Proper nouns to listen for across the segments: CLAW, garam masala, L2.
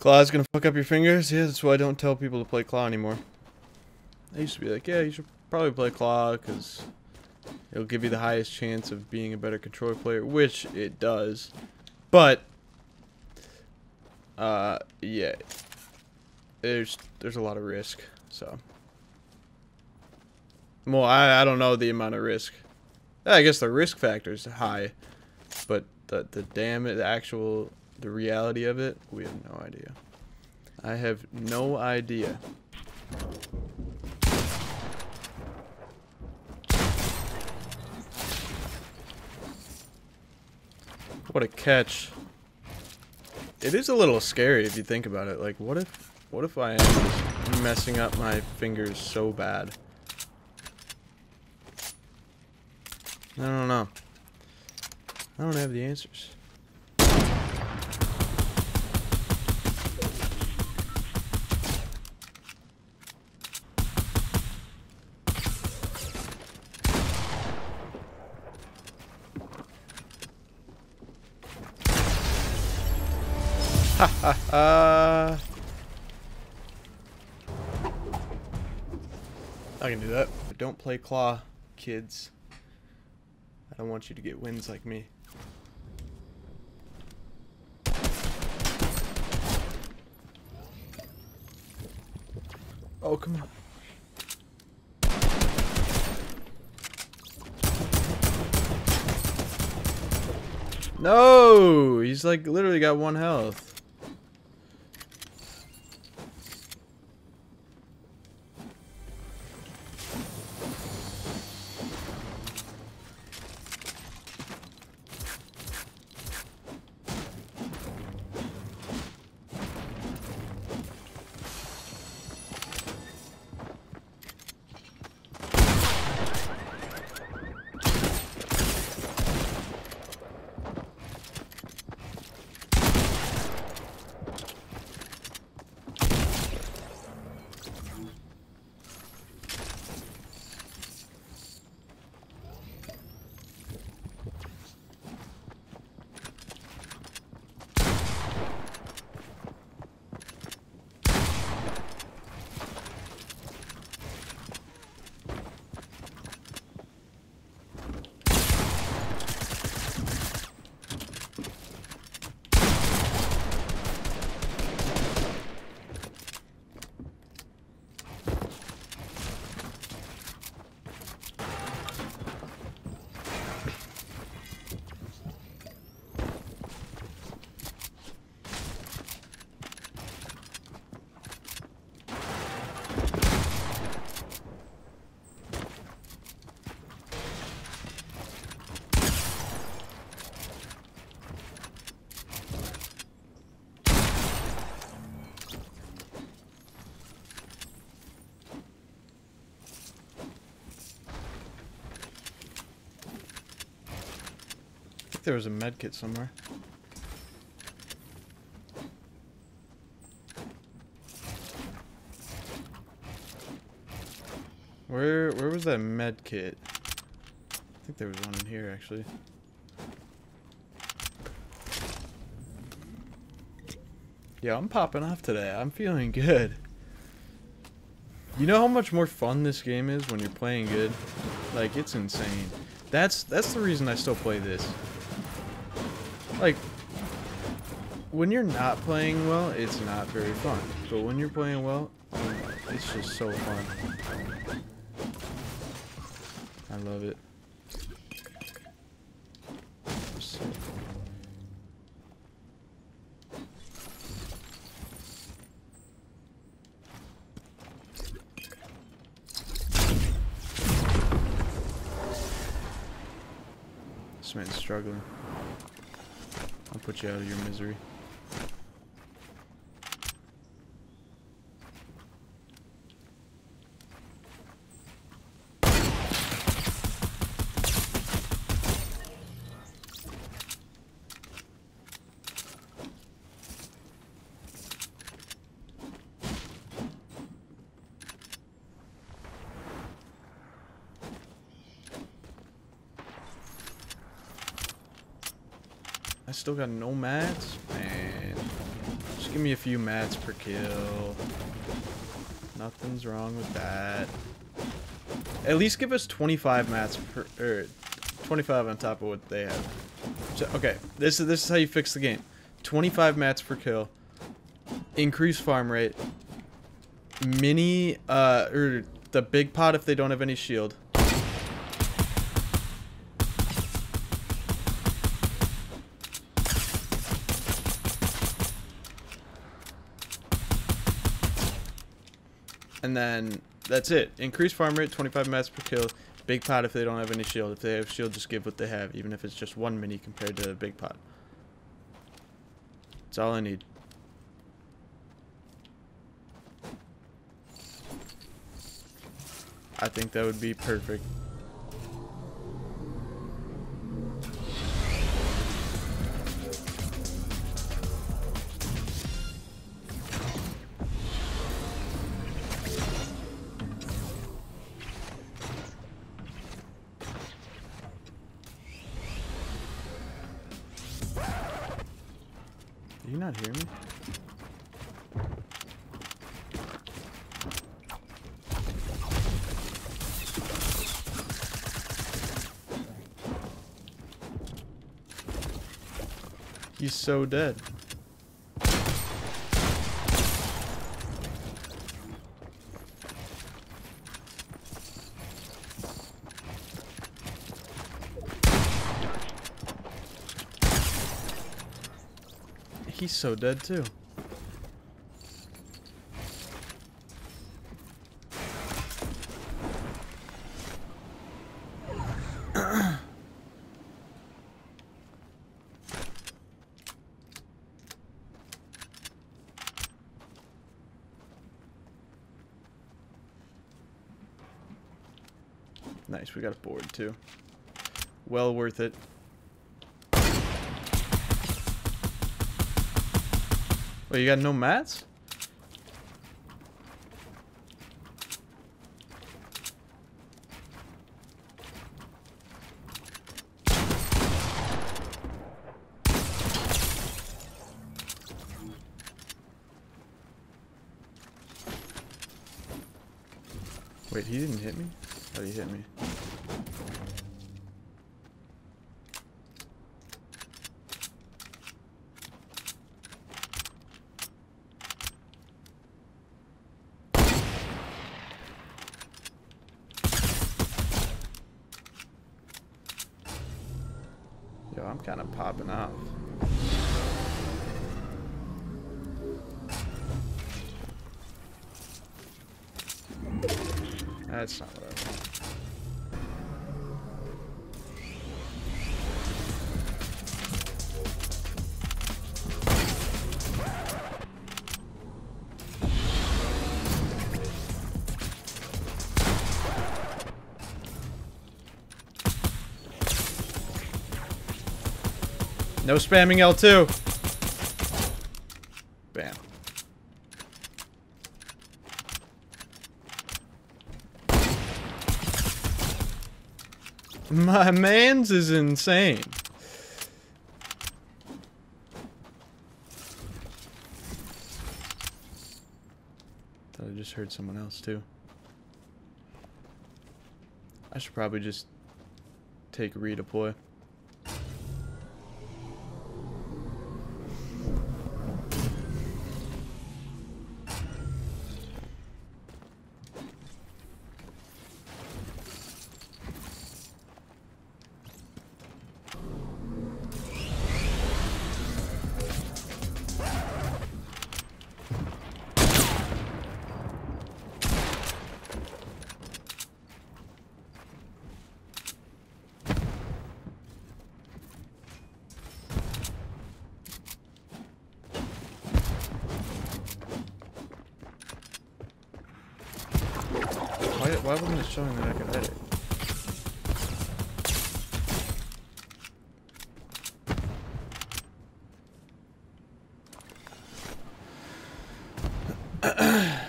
CLAW's gonna fuck up your fingers? Yeah, that's why I don't tell people to play CLAW anymore. I used to be like, yeah, you should probably play CLAW because it'll give you the highest chance of being a better controller player, which it does. But yeah, there's a lot of risk. So, well, I don't know the amount of risk. I guess the risk factor is high, but the reality of it, we have no idea. I have no idea. What a catch. It is a little scary if you think about it. Like, what if I am messing up my fingers so bad? I don't know. I don't have the answers. I can do that. But don't play CLAW, kids. I don't want you to get wins like me. Oh, come on. No! He's like literally got 1 health. There was a med kit somewhere. Where was that med kit? I think there was one in here actually. Yeah, I'm popping off today. I'm feeling good. You know how much more fun this game is when you're playing good? Like, it's insane. That's the reason I still play this. Like, when you're not playing well, it's not very fun. But when you're playing well, it's just so fun. I love it. This man's struggling. I'll put you out of your misery. I still got no mats, man. Just give me a few mats per kill. Nothing's wrong with that. At least give us 25 mats per, or 25 on top of what they have. So, okay, this is how you fix the game. 25 mats per kill. Increase farm rate. Mini, or the big pot if they don't have any shield. And then that's it. Increase farm rate, 25 mats per kill. Big pot if they don't have any shield. If they have shield, just give what they have, even if it's just one mini compared to a big pot. That's all I need. I think that would be perfect. Do you not hear me? He's so dead. He's so dead too. Nice, we got a board too. Well worth it. Wait, you got no mats? Wait, he didn't hit me? Oh, he hit me. Yo, I'm kind of popping off. That's not what I want. No spamming L2. Bam. My man's is insane. Thought I just heard someone else too. I should probably just take redeploy. Why wasn't it showing that I could edit?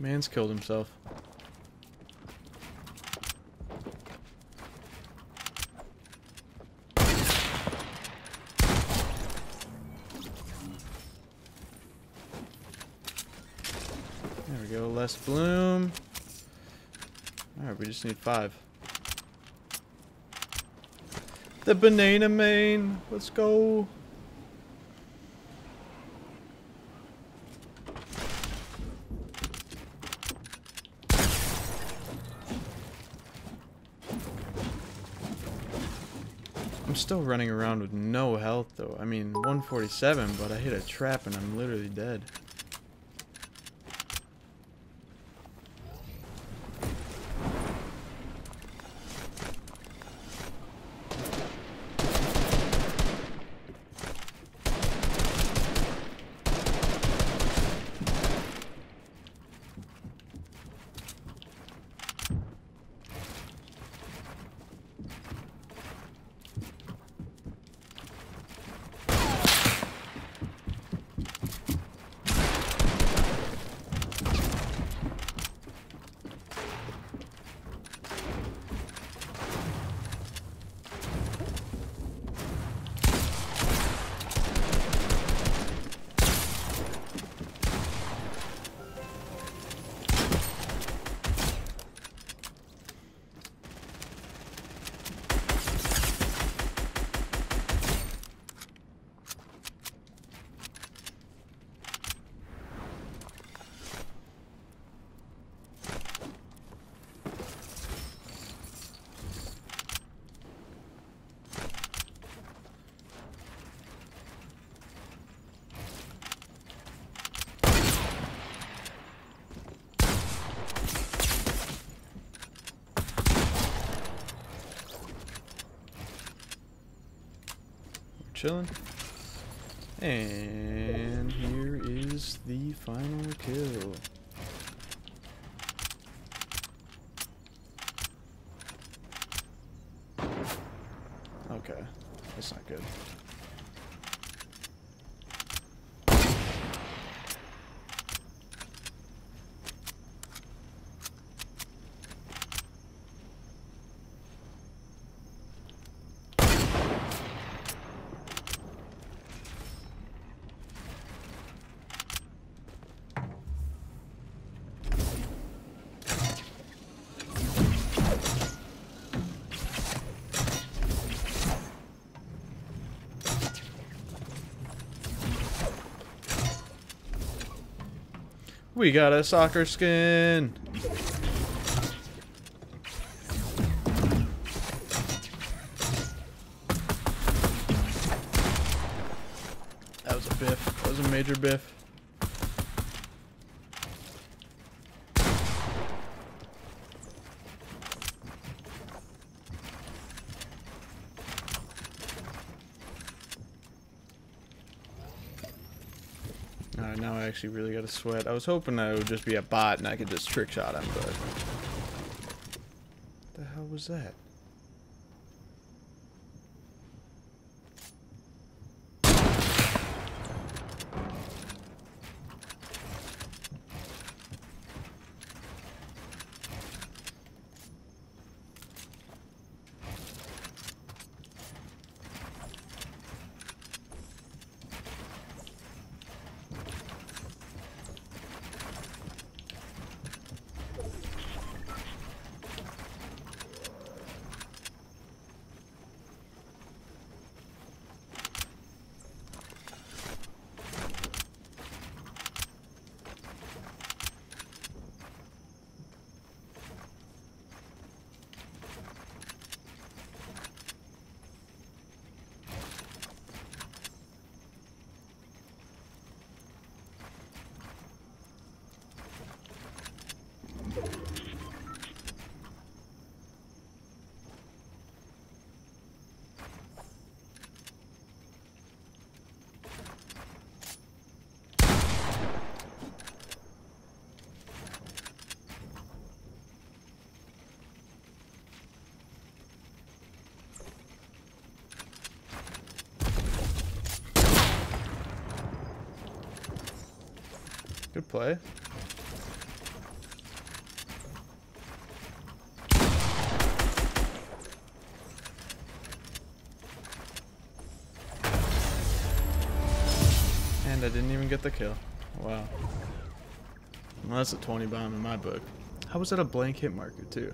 Man's killed himself. we go, less bloom. Alright, we just need 5. The banana main, let's go. I'm still running around with no health though. I mean, 147, but I hit a trap and I'm literally dead. Chilling. And here is the final kill. Okay, that's not good. We got a soccer skin. That was a biff. That was a major biff. Alright, now I actually really gotta sweat. I was hoping I would just be a bot and I could just trick shot him, but... what the hell was that? Good play. And I didn't even get the kill. Wow. Well, that's a 20 bomb in my book. How was that a blank hit marker too?